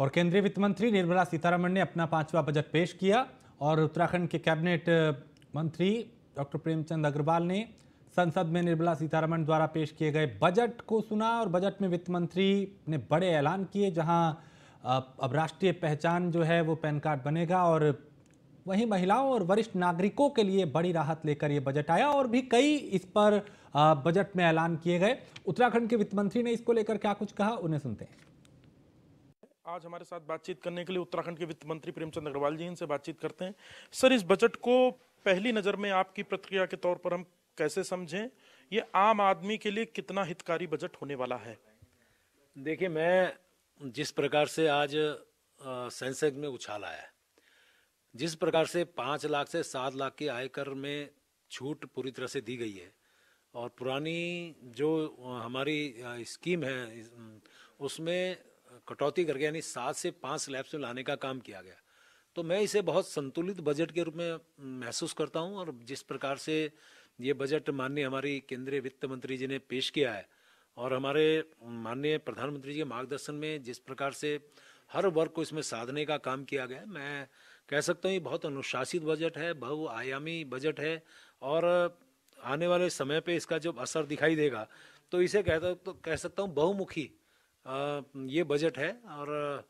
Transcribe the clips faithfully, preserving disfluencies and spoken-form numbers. और केंद्रीय वित्त मंत्री निर्मला सीतारमण ने अपना पांचवा बजट पेश किया और उत्तराखंड के कैबिनेट मंत्री डॉक्टर प्रेमचंद अग्रवाल ने संसद में निर्मला सीतारमण द्वारा पेश किए गए बजट को सुना और बजट में वित्त मंत्री ने बड़े ऐलान किए, जहां अब राष्ट्रीय पहचान जो है वो पैन कार्ड बनेगा और वहीं महिलाओं और वरिष्ठ नागरिकों के लिए बड़ी राहत लेकर ये बजट आया और भी कई इस पर बजट में ऐलान किए गए। उत्तराखंड के वित्त मंत्री ने इसको लेकर क्या कुछ कहा, उन्हें सुनते हैं। आज हमारे साथ बातचीत करने के लिए उत्तराखंड के वित्त मंत्री प्रेमचंद अग्रवाल जी, इनसे बातचीत करते हैं। सर, इस बजट को पहली नजर में आपकी प्रतिक्रिया के तौर पर हम कैसे समझें, ये आम आदमी के लिए कितना हितकारी बजट होने वाला है? देखिए, मैं जिस प्रकार से आज सेंसेक्स में उछाल आया है, जिस प्रकार से पाँच लाख से सात लाख के आयकर में छूट पूरी तरह से दी गई है और पुरानी जो हमारी स्कीम है उसमें कटौती करके यानी सात से पाँच स्लैब्स में लाने का काम किया गया। तो मैं इसे बहुत संतुलित बजट के रूप में महसूस करता हूं और जिस प्रकार से ये बजट माननीय हमारी केंद्रीय वित्त मंत्री जी ने पेश किया है और हमारे माननीय प्रधानमंत्री जी के मार्गदर्शन में जिस प्रकार से हर वर्ग को इसमें साधने का काम किया गया है, मैं कह सकता हूँ ये बहुत अनुशासित बजट है, बहुआयामी बजट है और आने वाले समय पर इसका जो असर दिखाई देगा तो इसे कहता तो कह सकता हूँ बहुमुखी ये बजट है। और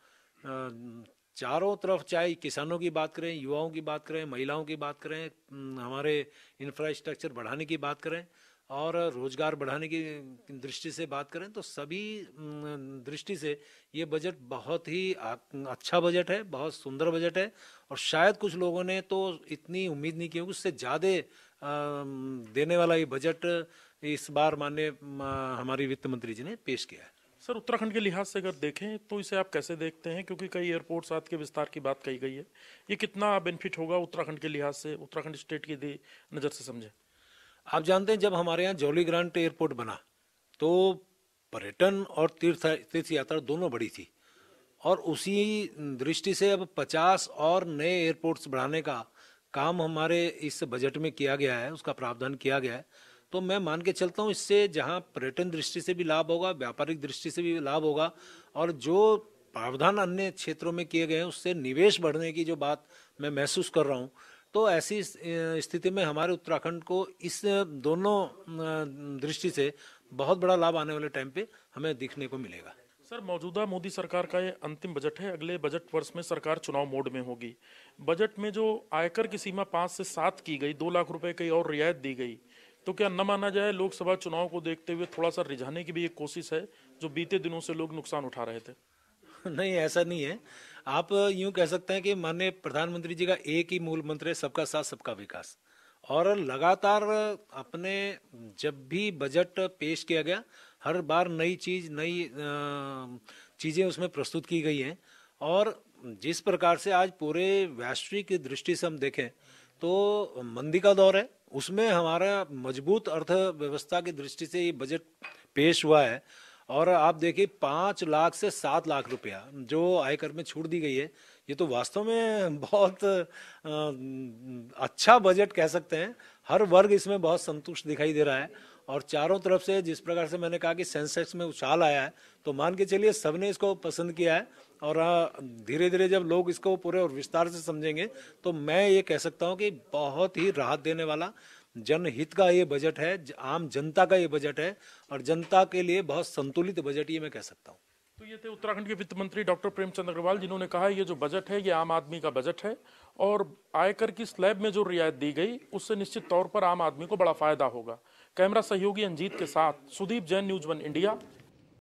चारों तरफ, चाहे किसानों की बात करें, युवाओं की बात करें, महिलाओं की बात करें, हमारे इंफ्रास्ट्रक्चर बढ़ाने की बात करें और रोजगार बढ़ाने की दृष्टि से बात करें, तो सभी दृष्टि से ये बजट बहुत ही अच्छा बजट है, बहुत सुंदर बजट है और शायद कुछ लोगों ने तो इतनी उम्मीद नहीं की होगी, उससे ज़्यादा देने वाला ये बजट इस बार माननीय हमारी वित्त मंत्री जी ने पेश किया है। सर, उत्तराखंड के लिहाज से अगर देखें तो इसे आप कैसे देखते हैं, क्योंकि कई एयरपोर्ट्स साथ के विस्तार की बात कही गई है, ये कितना बेनिफिट होगा उत्तराखंड के लिहाज से, उत्तराखंड स्टेट की नज़र से समझें? आप जानते हैं जब हमारे यहाँ जौली ग्रांट एयरपोर्ट बना तो पर्यटन और तीर्थ तीर्थ यात्रा दोनों बड़ी थी और उसी दृष्टि से अब पचास और नए एयरपोर्ट्स बढ़ाने का काम हमारे इस बजट में किया गया है, उसका प्रावधान किया गया है। तो मैं मान के चलता हूँ इससे जहाँ पर्यटन दृष्टि से भी लाभ होगा, व्यापारिक दृष्टि से भी लाभ होगा और जो प्रावधान अन्य क्षेत्रों में किए गए हैं उससे निवेश बढ़ने की जो बात मैं महसूस कर रहा हूँ, तो ऐसी स्थिति में हमारे उत्तराखंड को इस दोनों दृष्टि से बहुत बड़ा लाभ आने वाले टाइम पे हमें दिखने को मिलेगा। सर, मौजूदा मोदी सरकार का ये अंतिम बजट है, अगले बजट वर्ष में सरकार चुनाव मोड में होगी। बजट में जो आयकर की सीमा पाँच से सात की गई, दो लाख रुपये की और रियायत दी गई, तो क्या न माना जाए लोकसभा चुनाव को देखते हुए थोड़ा सा रिझाने की भी एक कोशिश है, जो बीते दिनों से लोग नुकसान उठा रहे थे? नहीं, ऐसा नहीं है। आप यूं कह सकते हैं कि माननीय प्रधानमंत्री जी का एक ही मूल मंत्र है, सबका साथ सबका विकास, और लगातार अपने जब भी बजट पेश किया गया हर बार नई चीज नई चीज़ें उसमें प्रस्तुत की गई हैं और जिस प्रकार से आज पूरे वैश्विक दृष्टि से हम देखें तो मंदी का दौर है, उसमें हमारा मजबूत अर्थव्यवस्था की दृष्टि से ये बजट पेश हुआ है और आप देखिए पाँच लाख से सात लाख रुपया जो आयकर में छूट दी गई है, ये तो वास्तव में बहुत अच्छा बजट कह सकते हैं। हर वर्ग इसमें बहुत संतुष्ट दिखाई दे रहा है और चारों तरफ से जिस प्रकार से मैंने कहा कि सेंसेक्स में उछाल आया है तो मान के चलिए सबने इसको पसंद किया है और धीरे धीरे जब लोग इसको पूरे और विस्तार से समझेंगे तो मैं ये कह सकता हूँ कि बहुत ही राहत देने वाला जनहित का ये बजट है, आम जनता का ये बजट है और जनता के लिए बहुत संतुलित बजट ये मैं कह सकता हूँ। तो ये थे उत्तराखंड के वित्त मंत्री डॉक्टर प्रेमचंद अग्रवाल, जिन्होंने कहा ये जो बजट है ये आम आदमी का बजट है और आयकर की स्लैब में जो रियायत दी गई उससे निश्चित तौर पर आम आदमी को बड़ा फायदा होगा। कैमरा सहयोगी अंजीत के साथ Sudeep Jain, news one India.